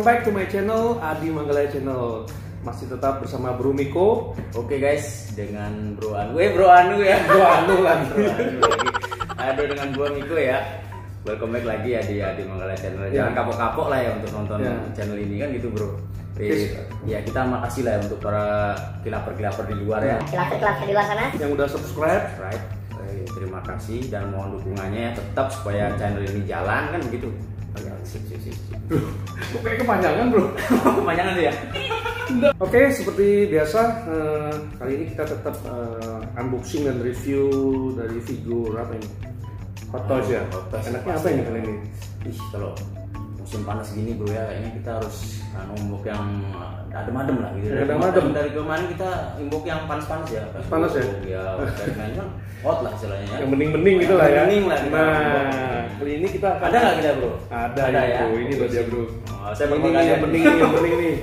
welcome back to my channel, Adi Manggala Channel. Masih tetap bersama Bro Miko. Oke guys, dengan Bro Anu lagi. Ada dengan Bro Miko ya. Welcome back lagi ya di Adi Manggala Channel. Jangan kapok-kapok lah ya untuk nonton channel ini kan gitu bro. Ya kita makasih lah ya untuk para kilaper-kilaper di luar ya. Kilaper-kilaper di luar sana. Yang udah subscribe, terima kasih dan mohon dukungannya ya tetap supaya channel ini jalan kan begitu. Bro, kok kayak kepanjangan bro? Kepanjangan tuh ya? Oke, seperti biasa kali ini kita tetap unboxing dan review dari figur apa ini? Hot Toys ya? Enaknya apa ini kali ini? Ih, kalau musim panas gini bro ya, kayaknya kita harus unbox yang adem-adem lah gitu. Adem-adem? Dari kemarin kita unbox yang panas-panas ya? Panas ya? Ya, kayaknya hot lah istilahnya ya. Yang bening-bening gitu lah ya? Bening lah. Nah, kali ini kita ada nggak kita bro? Ada ya? Ini loh dia bro. Saya perkenalkan yang bening nih.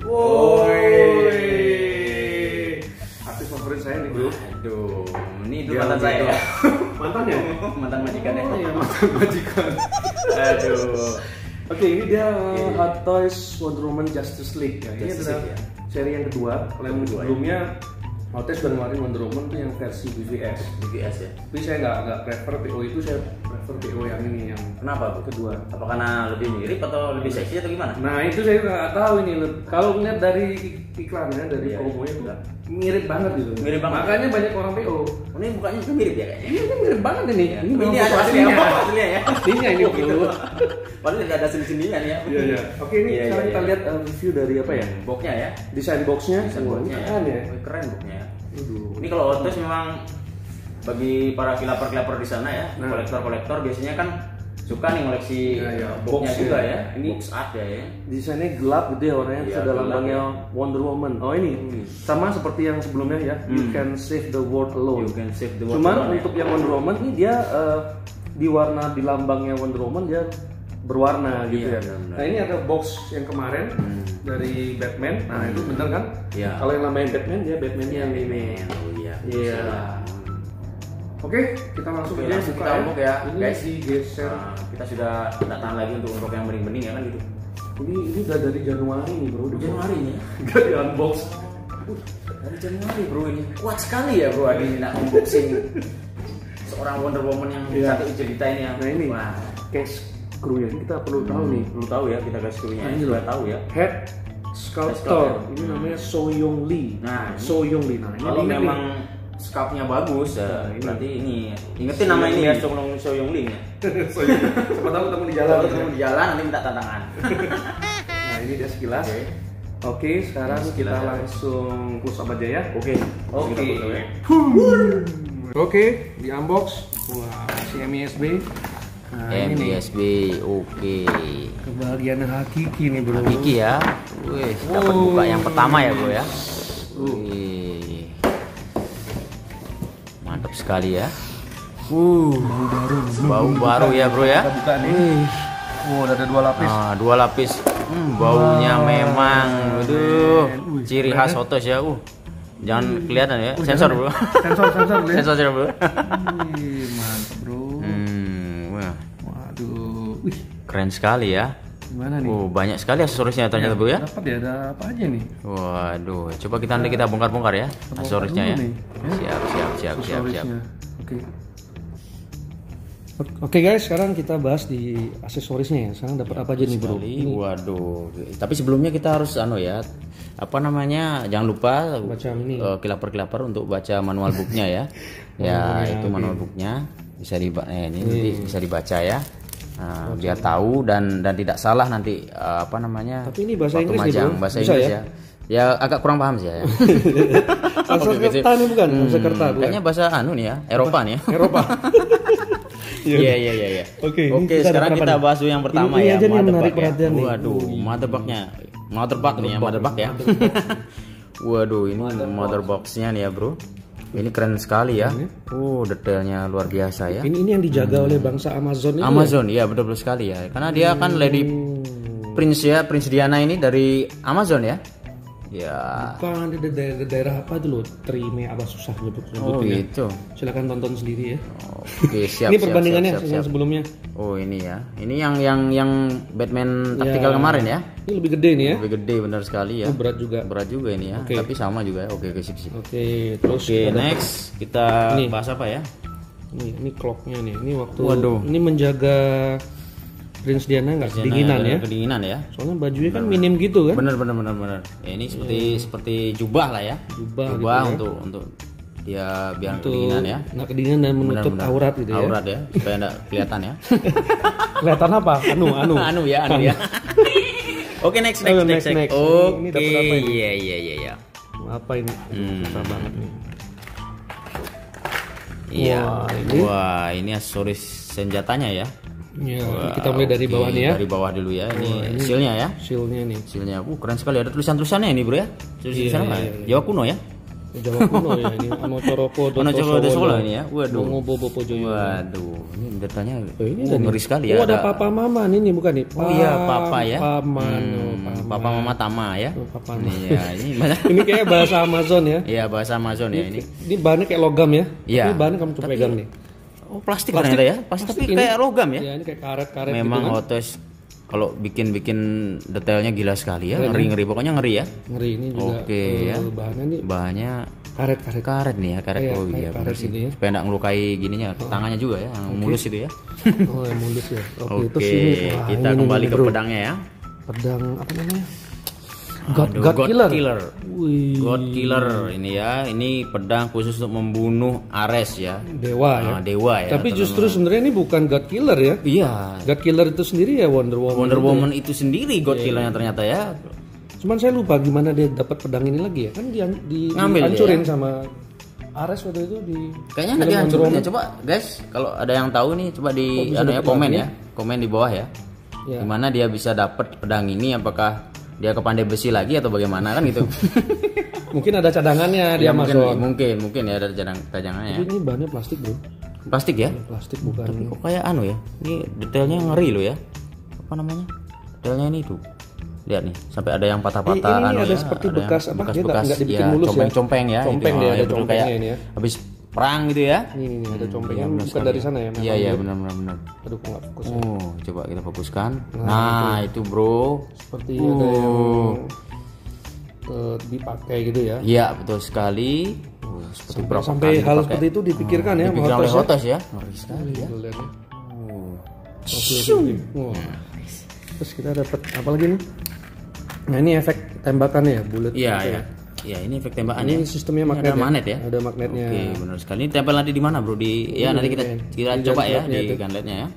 Woi, artis favorit saya nih bro. Aduh, ini itu mantan saya ya? Mantan ya? Mantan majikan ya? Mantan majikan. Aduh. Oke, ini dia Hot Toys Wonder Woman Justice League. Ini adalah seri yang kedua. Kalau yang sebelumnya Hot Toys dan Wonder Woman itu yang versi BVS. BVS ya. Tapi saya nggak prefer PO itu, saya prefer PO yang ini yang. Kenapa bu? Kedua. Apa karena lebih mirip atau lebih seksi atau gimana? Nah itu saya nggak tahu ini. Kalau melihat dari iklannya, dari promonya itu mirip banget gitu. Mirip banget. Makanya banyak orang PO. Ini bukannya itu mirip ya kayaknya? Ini mirip banget ini. Ini aslinya ya. Aslinya ini gitu. Padahal tidak ada sini-sinian ya. Iya iya. Oke ini sekarang kita lihat review dari apa ya? Boxnya ya. Desain boxnya. Ini keren ya. Keren boxnya. Ini kalau Hot Toys memang bagi para kilaper-kilaper di sana ya, kolektor-kolektor biasanya kan suka nih koleksi boxnya juga ya. Ini box art ya. Desainnya gelap gede warnanya sudah lambangnya Wonder Woman. Oh ini sama seperti yang sebelumnya ya. You can save the world alone. Cuman untuk yang Wonder Woman ini dia di warna di lambangnya Wonder Woman dia berwarna gitu ya. Nah ini ada box yang kemarin dari Batman. Nah itu bener kan? Kalau yang namanya Batman dia Batmannya yang ini. Iya. Oke, kita langsung aja buka ya. Ini digeser. Kita sudah tidak tahan lagi untuk unbox yang bening-bening ya kan gitu. Ini udah dari Januari nih bro. Januari ya? Gak di unbox. Dari Januari bro ini kuat sekali ya bro ini nak unboxing seorang Wonder Woman yang satu cerita ini ya. Nah ini case kru ya, kita perlu tahu nih. Perlu tahu ya, kita gas krunya. Ini sudah tahu ya. Head sculptor. Ini namanya Soo-Young Lee. Nah, Soo-Young Lee namanya. Kalau memang sculptnya bagus, berarti ini ingetin nama ini ya, Soo-Young Lee. Siapa tahu ketemu di jalan. Ketemu di jalan nanti minta tantangan. Nah, ini dia sekilas. Oke, sekarang kita langsung close up aja ya. Oke. Oke, di unbox. Wah, si MISB. MBSB, oke. Kebahagiaan hakiki nih bro. Hakiki ya. Wih, dapat buka yang pertama ya bro ya. Wih, mantap sekali ya. Bau baru ya bro ya. Buka nih. Ada dua lapis. Dua lapis. Baunya memang, aduh, ciri khas Hot Toys ya. Jangan kelihatan ya. Sensor bro. Sensor bro. Mantap bro. Keren sekali ya. Gimana nih? Banyak sekali aksesorisnya ternyata bro ya. Dapat ya, ada apa aja nih? Waduh, coba kita nanti kita bongkar-bongkar ya aksesorisnya ya. Siap. Oke guys, sekarang kita bahas di aksesorisnya ya. Sekarang dapat apa aja nih bro? Waduh, tapi sebelumnya kita harus jangan lupa kilaper-kilaper untuk baca manual booknya ya. Itu manual booknya bisa dibaca ya. Nah, biar tahu dan tidak salah nanti tapi ini bahasa Inggris majang, gitu. Bahasa Inggris ya? Ya agak kurang paham sih ya. Bahasa kerta nih bukan? Bahasa kerta bukan. Kayaknya bahasa nih ya, Eropa nih ya. Eropa. Iya. Oke, sekarang kita bahas yang pertama ini ya, Motherfuck ya. Waduh, Motherfucknya. Motherfuck nih ya, Motherfuck ya. Waduh, ini Motherbox-nya nih ya, bro. Ini keren sekali ya. Detailnya luar biasa ya. Ini yang dijaga oleh bangsa Amazon ini. Amazon, iya betul sekali ya. Karena dia kan Lady Prince ya, Prince Diana ini dari Amazon ya. Ya. Bukan ada daerah apa itu loh, Trime apa susah nyebut-nyebutnya. Oh gitu. Silakan tonton sendiri ya. Oke, siap. Ini perbandingannya yang sebelumnya. Oh ini ya. Ini yang Batman Tactical ya, kemarin ya. Ini lebih gede nih ya. Lebih gede benar sekali ya. Oh, berat juga. Berat juga ini ya. Okay. Tapi sama juga ya. Oke, sip. Oke, terus next kita ini bahas apa ya? Ini clocknya nih. Ini waktu ini menjaga Prince Diana nggak kedinginan ya? Kedinginan ya. Soalnya bajunya kan minim gitu kan? Bener. Ya, ini seperti jubah lah ya. Jubah gitu untuk dia biar untuk kedinginan ya. Nggak kedinginan dan menutup aurat gitu ya. Aurat ya, supaya nggak kelihatan ya. Kelihatan apa? Anu ya. Oke, next. Oke, iya. Apa ini? Susah banget nih. Iya. Wah, ini aksesoris senjatanya ya. Ya, kita mulai dari bawah nih ya. Dari bawah dulu ya. Ini shieldnya ya. Shieldnya. Keren sekali, ada tulisan-tulisannya ini bro ya. Tulisan apa? Jawa kuno ya. Jawa kuno ya. Ini Anochoroko ini ya. Waduh. Waduh. Ini datanya. Ini ngeri sekali ya. Ada Papa Mama ini bukan nih. Oh iya, Papa ya. Papa Mama Tama ya. Papa. Iya, ini mana? Ini kayak bahasa Amazon ya. Iya, bahasa Amazon ya ini. Ini bahannya kayak logam ya. Ini bahannya kamu tuh pegang nih. Oh, plastik ternyata ya. Plastik tapi kayak logam ya. Iya, ini kayak karet-karet gitu. Memang Hot Toys kalau bikin detailnya gila sekali ya. Ngeri. Pokoknya ngeri ya. Ngeri ini juga. Oke ya. Bahannya karet-karet nih ya, karet. Oh iya, benar sih. Supaya enggak ngelukai gininya, tangannya juga ya, mulus itu ya. Oh, mulus ya. Oke, kita kembali ke pedangnya ya. Pedang apa namanya? God killer. God killer ini ya, ini pedang khusus untuk membunuh Ares ya. Dewa ya. Tapi justru sebenarnya ini bukan God killer ya. Iya. God killer itu sendiri ya Wonder Woman itu sendiri God killernya ternyata ya. Cuman saya lupa gimana dia dapat pedang ini lagi ya. Kan dia dihancurin sama Ares waktu itu di. Kayaknya nggak dihancurin ya. Coba guys, kalau ada yang tahu nih coba di komen ya. Komen di bawah ya. Gimana dia bisa dapat pedang ini, apakah dia ke pandai besi lagi atau bagaimana kan gitu. Mungkin ada cadangannya di Amazon. Mungkin ya ada cadangannya. Ini bahannya plastik, Bro. Plastik ya? Plastik bukan. Tapi kok kayak ya. Ini detailnya ngeri loh ya. Apa namanya? Detailnya ini tuh. Lihat nih, sampai ada yang patah-patah ini ada ya, seperti bekas apa? Enggak dibikin mulus ya. Compeng-compeng ya. Compeng dia ada compengnya ini ya. Habis perang gitu ya. Ini ada compengnya bukan dari sana ya. Iya benar. Aduh kok enggak fokus. Oh, coba kita fokuskan. Nah, itu Bro. Seperti ada yang dipakai gitu ya. Iya, betul sekali. Seperti sampai hal seperti itu dipikirkan ya, Hot Toys ya. Ngeri sekali ya. Oh. Terus kita dapat apa lagi nih? Nah, ini efek tembakannya ya, bullet. Iya. Ya ini efek tembakan ini ya. Sistemnya magnet. Ada magnet ya. Ada magnetnya. Oke, benar sekali. Ini tempel nanti di mana, Bro? Nanti kita coba ya di gunletnya ya.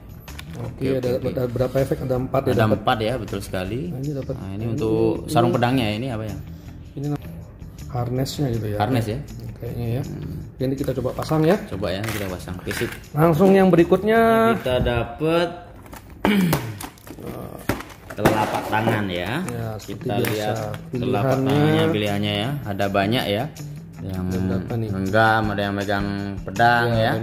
Oke, ada berapa efek? Ada 4 ya. Ada 4 ya, betul sekali. Nah, ini untuk sarung pedangnya ini apa ya? Ini harnessnya gitu ya. Harness ya. Kayaknya ya. Ini kita coba pasang ya. Coba ya kita pasang. Fisik. Langsung yang berikutnya kita dapat telapak tangan ya kita lihat telapak tangannya, pilihannya ya, ada banyak ya, yang genggam, ada yang megang pedang ya,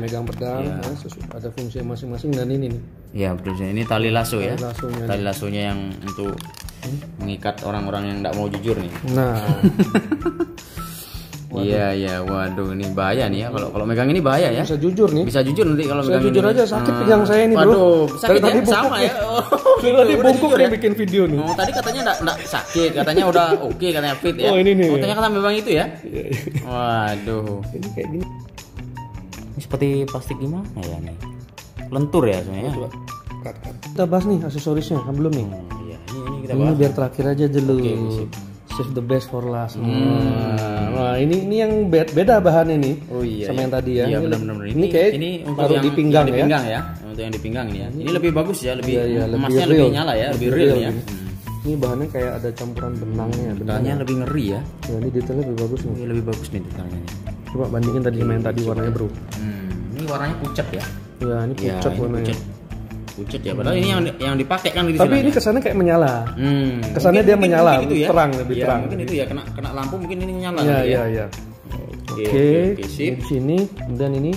ada fungsi masing-masing. Dan ini nih ya, betul, ini tali lasso ya, tali lassonya yang untuk mengikat orang-orang yang tidak mau jujur nih. Nah iya, waduh, ini bahaya nih ya. Kalau megang ini bahaya ya. Bisa jujur nanti kalau megang. Jujur aja sakit pegang saya ini, Bro. Waduh, sakit ya? Sama ya. Tadi bungkuk dia bikin video nih. Oh, tadi katanya enggak sakit, katanya udah oke, katanya fit ya. Oh, ini nih. Katanya kata memang itu ya. Waduh. Ini kayak gini. Ini seperti plastik gimana ya nih? Lentur ya sebenarnya. Coba cut. Kita bahas nih aksesorisnya kan belum nih. Iya, ini kita bahas. Ini biar terakhir aja dulu. Oke, save the best for last. Nah, ini yang beda bahannya nih. Oh iya. Sama yang tadi ya. Iya, benar-benar. Ini kayak untuk yang dipinggang ya. Untuk yang dipinggang nih ya. Ini lebih bagus ya, lebih emasnya lebih nyala ya, lebih real ya. Ini bahannya kayak ada campuran benangnya. Benangnya lebih ngeri ya. Ya, ini detailnya lebih bagus nih. Ini lebih bagus nih detailnya nih. Coba bandingin tadi sama yang tadi warnanya, Bro. Ini warnanya pucat ya. Iya, ini pucat warnanya. Pucet ya, padahal ini yang dipakai kan di sini. Tapi ini kesannya kayak menyala. Kesannya dia menyala, terang, lebih terang. Mungkin itu ya, kena lampu mungkin ini nyala. Iya. Oke, di sini kemudian ini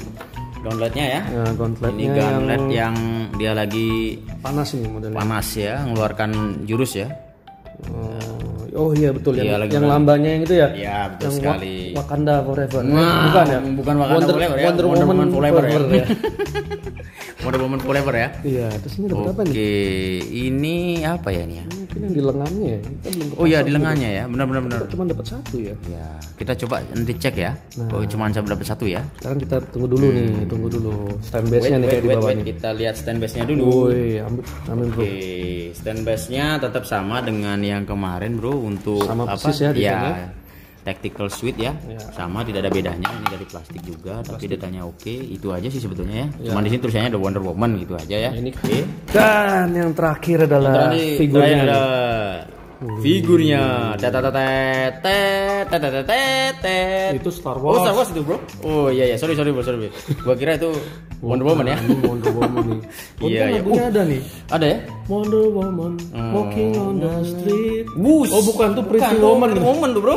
gauntletnya ya. Nah, ini gauntlet yang dia lagi panas ini modelnya. Panas ya, mengeluarkan jurus ya. Oh iya betul ya. Yang lambangnya yang itu ya. Iya betul yang sekali. Wakanda Forever. Nah, bukan ya? Bukan Wakanda Forever ya. Wonder Woman Forever ya. Wonder Woman Forever ya. Iya, terus ini dapat apa nih? Oke, ini apa ya ini ya? Mungkin yang di lengannya ya. Oh iya di lengannya ya. Benar. Cuma dapat satu ya. Iya, kita coba nanti cek ya. Nah. Oh, cuma dapat satu ya. Sekarang kita tunggu dulu nih, tunggu dulu stand base-nya nih kayak di bawahnya. Kita lihat stand base-nya dulu. Woi, ambil bro. Oke, stand base-nya tetap sama dengan yang kemarin, Bro. Untuk sama apa persis ya, ya tactical suite ya. Sama tidak ada bedanya, ini dari plastik juga tapi datanya oke. Itu aja sih sebetulnya ya. Cuman di sini tulisannya ada Wonder Woman gitu aja ya. Ini dan yang terakhir adalah figurnya. Figurnya itu Star Wars. Oh Star Wars itu bro. Oh iya sorry bro. Gua kira itu Wonder Woman ya. Wonder Woman nih. Iya. Lagunya ada nih. Ada ya. Wonder Woman walking on the street. Bus. Oh bukan tuh Pretty Woman. Woman tuh bro.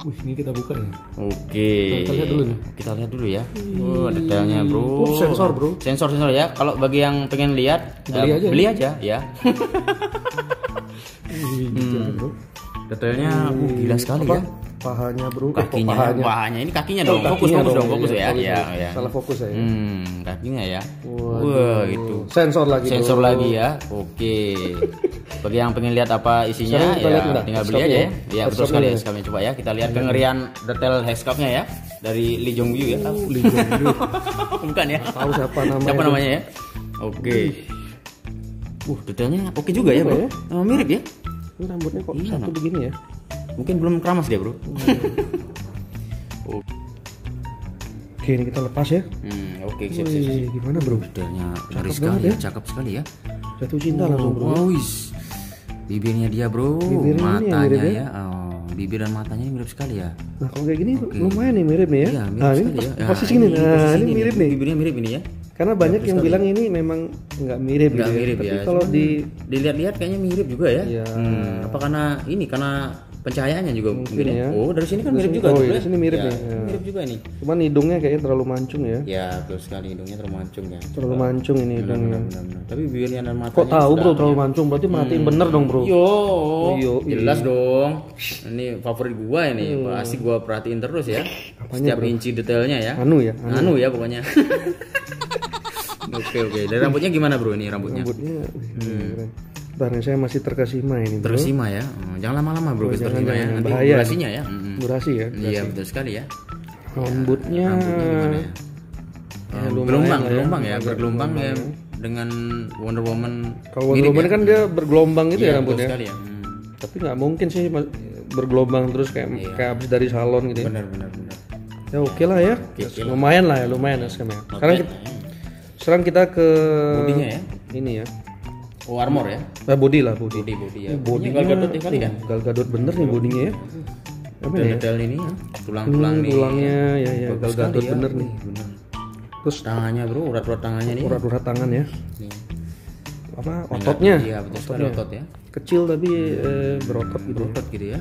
Wih, ini kita buka ya. Oke. Kita lihat dulu ya. Oh, detailnya bro. Oh, sensor bro. Sensor ya. Kalau bagi yang pengen lihat, beli aja ya. Detailnya gila sekali ya. Pahanya bro. Pahanya. Ini kakinya dong. Fokus ya. Salah fokus ya. Kakinya ya. Wah itu. Sensor lagi ya. Oke. Bagi yang pengen lihat apa isinya ya tinggal beli aja ya. Ya betul sekali ya, kami coba ya. Kita lihat kengerian detail hexcapnya ya dari Lee Jong Yu ya. Lee Jong Yu. Bukan ya. Tahu siapa namanya ya? Oke. Detailnya oke juga ya, Bro. Mirip ya. Ini rambutnya kok satu begini ya. Mungkin belum keramas dia, Bro. Oke, ini kita lepas ya. Oke, siap. Gimana, Bro? Detailnya bagus sekali, cakep sekali ya. Jatuh cinta langsung, Bro. Bibirnya dia bro, matanya ya, bibir dan matanya mirip sekali ya. Nah kalau kayak gini lumayan nih mirip nih ya. Iya, mirip sekali ya. Posisi ini, ini mirip nih. Bibirnya mirip ini ya. Karena banyak yang bilang ini memang nggak mirip gitu ya. Tapi kalau dilihat-lihat kayaknya mirip juga ya. Apa karena ini karena pencahayaannya juga mungkin ya. Oh dari sini kan mirip juga. Oh dari sini mirip ya. Mirip juga ini. Cuman hidungnya kayaknya terlalu mancung ya. Ya betul sekali hidungnya terlalu mancung ya. Terlalu mancung ini hidungnya. Tapi bibirnya dan matanya. Kok tahu bro terlalu mancung berarti matiin bener dong bro. Yo. Jelas dong. Ini favorit gua ini. Pasti gua perhatiin terus ya. Setiap inci detailnya ya. Anu ya pokoknya. Oke. Dari rambutnya gimana bro ini rambutnya? Rambutnya saya masih terkesima ini bro. Terkesima ya. Jangan lama-lama bro, terkesima ya. Nanti durasinya ya. Durasi ya. Iya betul sekali ya. Rambutnya gimana ya? Bergelombang ya dengan Wonder Woman. Kalau Wonder Woman kan dia bergelombang gitu ya rambutnya. Iya betul sekali ya. Tapi nggak mungkin sih bergelombang terus kayak abis dari salon gitu. Benar. Ya oke lah ya. Lumayan lah ya sekarang. Sekarang kita ke bodinya ya. Ini ya. Oh armor ya? Nah body ya. Gal Gadot kali ya? Gal Gadot bener nih bodinya ya. Detail ini ya. Tulang-tulang nih. Tulangnya ya Gal Gadot bener nih. Terus tangannya bro, urat-urat tangannya nih. Urat-urat tangan ya. Apa ototnya? Iya betul sekali otot ya. Kecil tapi berotot gitu ya.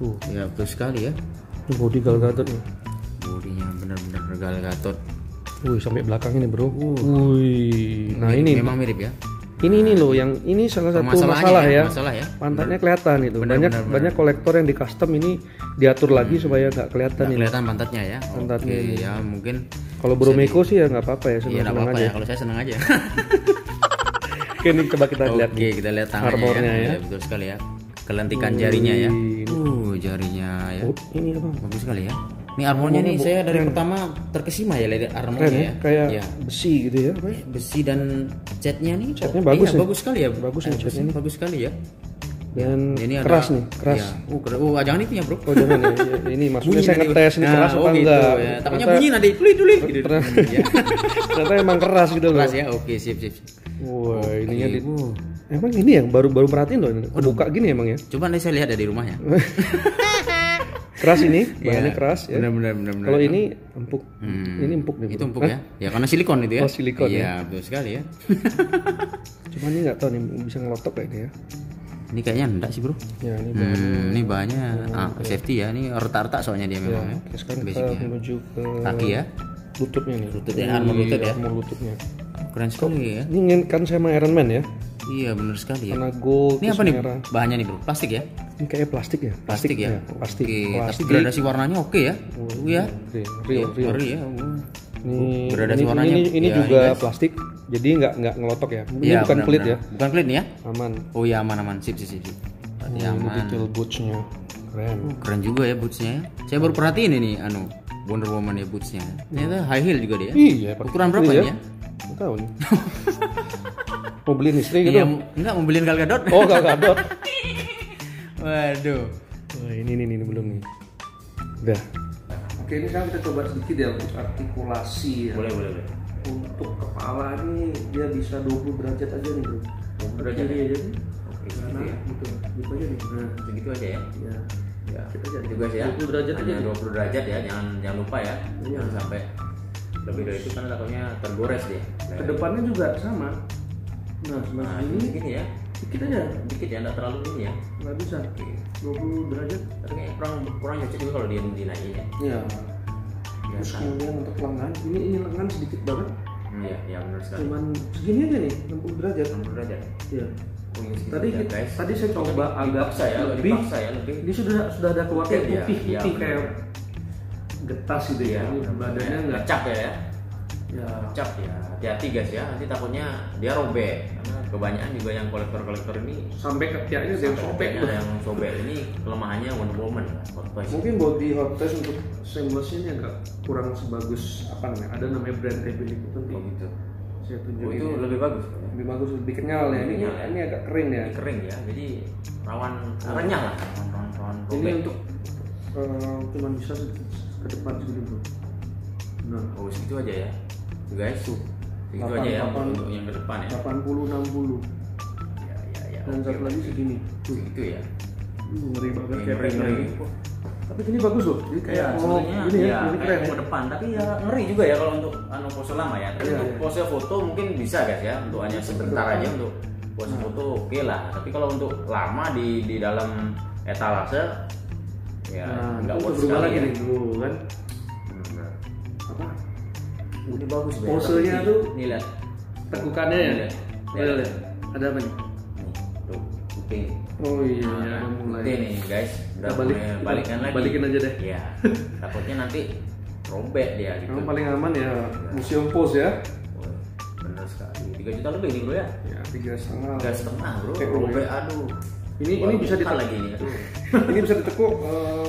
Tuh ya betul sekali ya. Ini body Gal Gadot nih. Bodinya bener-bener Gal Gadot. Wih sampai belakang ini bro. Wih. Nah ini memang mirip ya. Ini loh yang ini salah satu masalah ya. Pantatnya kelihatan itu. Banyak kolektor yang di custom ini diatur lagi supaya nggak kelihatan pantatnya ya. Pantatnya ini. Ya mungkin kalau Bro Miko sih ya nggak apa-apa ya, senang aja. Ya, kalau saya senang aja. Oke, ini coba kita lihat. Oke, kita lihat tangannya ya. Betul sekali ya. Kelentikan jarinya ya. Jarinya ya. Ini apa? Bagus sekali ya. Ini armornya nih saya dari pertama terkesima ya lihat armornya ya. Kayak besi gitu ya. Besi dan catnya nih. Catnya bagus ya. Bagus sekali ya. Bagus sekali ya. Dan ini keras nih. Jangan itu ya bro. Oh jangan ya. Ini maksudnya saya ngetes ini keras apa enggak. Takutnya bunyi nanti dulit gitu. Ternyata emang keras gitu loh. Keras ya. Oke sip. Wah ininya di. Emang ini yang baru perhatiin loh. Buka gini emang ya. Coba nanti saya lihat ya di rumah ya. Keras ini, bahannya keras ya. Benar. Kalau ini empuk. Ini empuk nih. Bro. Itu empuk ya. Ya karena silikon itu ya. Oh, silikon. Iya, betul sekali ya. Cuman ini enggak tahu nih bisa ngelotok kayak ini ya. Ini kayaknya enggak sih, Bro. Ya, ini bahannya. Ini bahannya safety ya. Ini retak-retak soalnya dia memang ya. Terus kan kita menuju ke kaki ya. Lututnya nih. Lututnya armor lutut ya. Keren sekali ya. Ini kan sama Iron Man ya. Iya benar sekali ya. Warna gold. Ini apa nih merah. Bahannya nih bro? Plastik ya? Ini kayaknya plastik ya. Plastik ya. Plastik. Oke. Plastik. Tapi gradasi warnanya oke ya. Iya. Real ya. Nih, gradasi warnanya. Ini ya, juga ini plastik. Jadi nggak ngelotok ya. Ini ya, bukan pelit ya. Bukan pelit nih ya. Aman. Oh iya aman. Sip. Ini detail bootsnya. Keren. Keren juga ya bootsnya. Saya baru perhatiin ini Wonder Woman ya bootsnya. Ternyata high heel juga dia. Iya. Ukuran berapa ini ya? Nggak tahu nih. Mau beliin istri gitu? Iya, enggak, mau beliin Gal Gadot. Oh, Gal Gadot. Waduh. Wah, ini belum nih. Udah. Oke, ini sekarang kita coba sedikit ya untuk artikulasi ya. Boleh. Untuk kepala ini dia bisa 20 derajat aja nih, bro. 20 derajat aja nih. Oke, sana gitu. Gitu aja nih. Nah, segitu aja ya. Iya. Ya, kita jadi juga sih ya. 20 derajat aja. 20 derajat ya, jangan lupa ya. Jangan sampai lebih dari itu karena takutnya tergores deh. Kedepannya juga sama. Nah ini ya, dikit aja, nggak terlalu ini ya. Nggak bisa, 20 derajat. Tapi kayaknya kurang cocok juga kalau dia dinaikin ya. Iya. Terus kemudian untuk lengan, ini lengan sedikit banget. Iya benar sekali. Cuman segini aja nih, 60 derajat. Iya. Tadi saya coba agak dipaksa ya lebih. Ini sudah ada keluarnya putih kayak getas gitu ya. Badannya nggak cap ya. Cap ya, hati-hati guys ya, nanti takutnya dia robek karena kebanyakan juga yang kolektor ini sampai ketiaknya yang sobek ini kelemahannya Wonder Woman Hot Toys. Mungkin body Hot Toys untuk stainlessnya agak kurang sebagus apa namanya, ada namanya brand Ebony itu nih. Gitu. Saya tunjukin. Itu lebih bagus, lebih kenyal ya. Ini agak kering ya. Kering ya, jadi rawan renyah lah. Rawan robek. Ini untuk cuma bisa ke depan segini bro. Nah, segitu aja ya. Guys, itu aja ya untuk yang ke depan ya. 80-60. Ya. Dan satu lagi segini. Itu ya. Ngeri banget kayak pengen. Tapi ini bagus loh. Jadi kayak gini ya, ini keren ke depan. Tapi ya ngeri juga ya kalau untuk pose lama ya. Tapi untuk pose foto mungkin bisa guys ya. Untuk hanya sebentar aja untuk pose foto oke lah. Tapi kalau untuk lama di dalam etalase ya enggak worth sekali ya. Dulu kan. Ini bagus banget. Posenya tuh nih lihat. Tekukannya ya. Lihat. Ada apa nih? Tuh, kuping. Oh iya, udah mulai. Nih guys, udah balikan lagi. Balikin aja deh. Iya. Takutnya nanti robek dia gitu. Yang paling aman ya museum pos ya. Bener sekali. 3 juta lebih nih bro ya. Iya, 3,5. 3,5 bro. Robek aduh. Ini bisa ditekuk lagi nih. Ini bisa ditekuk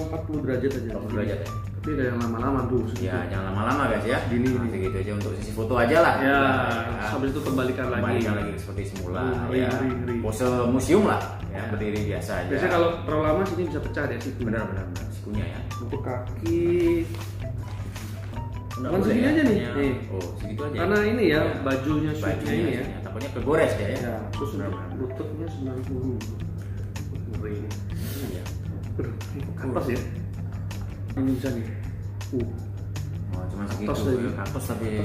40 derajat aja. 40 derajat ya. Tidak yang lama-lama tuh. Iya, jangan lama-lama guys ya. Gini gitu aja untuk sisi foto aja lah. Ya, habis itu kembalikan lagi seperti semula. Ya. Pose museum lah. Ya, berdiri biasa aja. Biasanya kalau terlalu lama sini bisa pecah ya siku. Benar sikunya ya. Untuk kaki. Cuman segini aja nih. Segitu aja. Karena ini ya bajunya suci ini ya. Takutnya kegores ya. Ya, terus lututnya 90. Ngeri. Iya. Atas ya. Ini bisa nih. Cuma segitu. Atas tadi.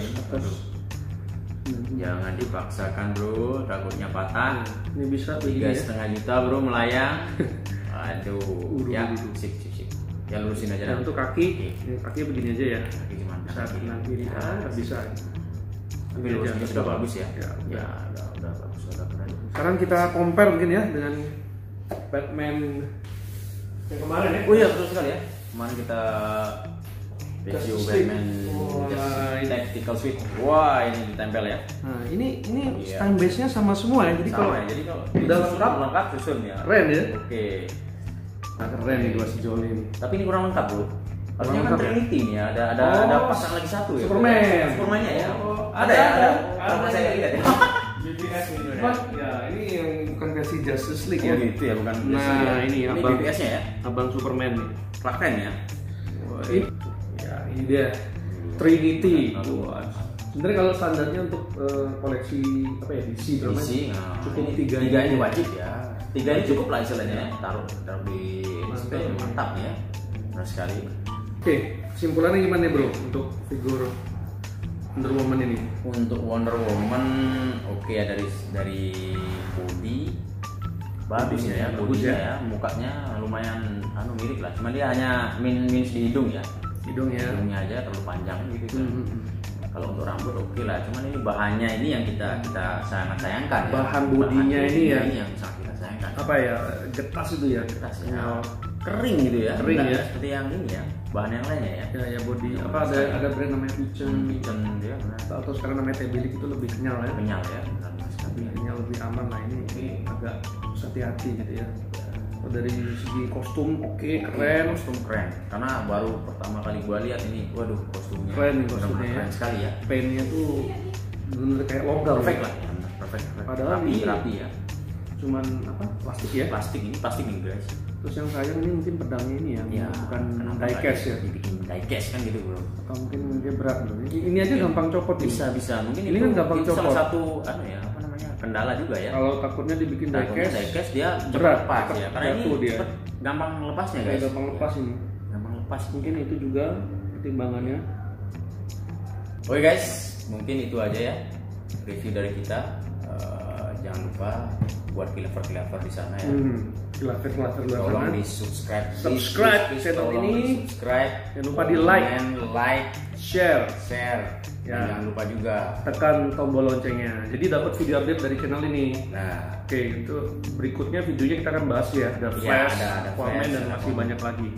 Jangan dipaksakan bro, takutnya patah. Ini bisa 3,5 juta bro melayang. Aduh. Ya, sip. Ya lurusin aja. Untuk kaki begini aja ya. Kaki cuma kanan kiri aja bisa. Tapi lurusnya sudah bagus ya. Ya, udah bagus. Sekarang kita compare mungkin ya dengan Batman yang kemarin ya. Oh iya, betul sekali ya. Kemarin kita review Batman Tactical Suite. Wah, ini ditempel ya. Nah, ini stand base-nya sama semua ya. Jadi kalau udah lengkap susun ya. Keren ya. Oke. Nah, keren nih dua sejoli ini. Tapi ini kurang lengkap loh. Harusnya kan Trinity nih ya. Ada pasang lagi satu ya. Superman-nya ya. Ada saya lihat ya. BVS ini ya. Ini yang bukan versi Justice League ya. Gitu ya, bukan. Nah, ini BVS-nya ya. Abang Superman nih. Raken ya. Ini dia Trinity. Sebenarnya kalau standarnya untuk koleksi apa ya DC cukup 3 ini wajib ya. 3 ini cukup lah istilahnya ya. Taruh di display mantap ya. Benar sekali. Oke, kesimpulannya gimana bro untuk figur Wonder Woman ini? Untuk Wonder Woman oke ya dari body bagus ya, bagusnya ya, mukanya lumayan mirip lah, cuma dia hanya minus di hidung ya. Hidungnya aja terlalu panjang gitu kan. Kalau untuk rambut oke lah, cuman ini bahannya ini yang kita sayangkan ya. Bahan bodinya ini ya. Ini yang sangat kita sayangkan. Apa ya? Getas itu ya, getas ya. Oh. Kering gitu ya. Kering ya. Seperti yang ini ya. Bahan yang lainnya ya. Ya, ya body. Yang apa ada brand namanya Pigeon dia. Atau sekarang namanya Tebilik itu lebih kenyal ya. Kenyal ya. Lebih kenyal, lebih aman lah ini agak hati-hati gitu ya. Dari segi kostum oke, keren. Kostum keren, karena baru pertama kali gua lihat ini, waduh kostumnya keren nih, kostumnya keren sekali ya. Pennya tuh bener-bener kayak logam, perfect lah, perfect. Padahal rapi ya, cuman apa, plastik ya, plastik nih guys. Terus yang sayang ini mungkin pedangnya ini ya bukan diecast ya, dibikin diecast kan gitu bro, atau mungkin dia berat bro. Ini aja gampang copot, bisa mungkin ini kan gampang copot, salah satu anu ya, kendala juga ya. Kalau takutnya dibikin diecast dia berat lepas ya, karena ini cepet, gampang lepasnya guys. Gampang lepas ini. Gampang lepas, mungkin itu juga pertimbangannya. Oke guys, mungkin itu aja ya review dari kita. Jangan lupa buat kilaver-kilaver di sana ya. Kilaver-kilaver luar sana. Tolong di subscribe channel ini. Subscribe. Jangan lupa di like, share. Ya. Dan jangan lupa juga tekan tombol loncengnya, jadi dapat video update dari channel ini. Nah, oke, itu berikutnya videonya kita akan bahas ya, ada flash, ada komen, dan masih banyak lagi.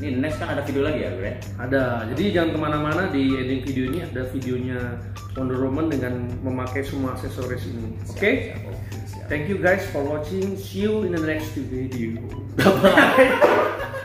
Ini next kan ada video lagi ya, Bre? Ada. Jadi jangan kemana-mana, di ending video ini ada videonya Wonder Woman dengan memakai semua aksesoris ini. Oke? Thank you guys for watching. See you in the next video. Bye.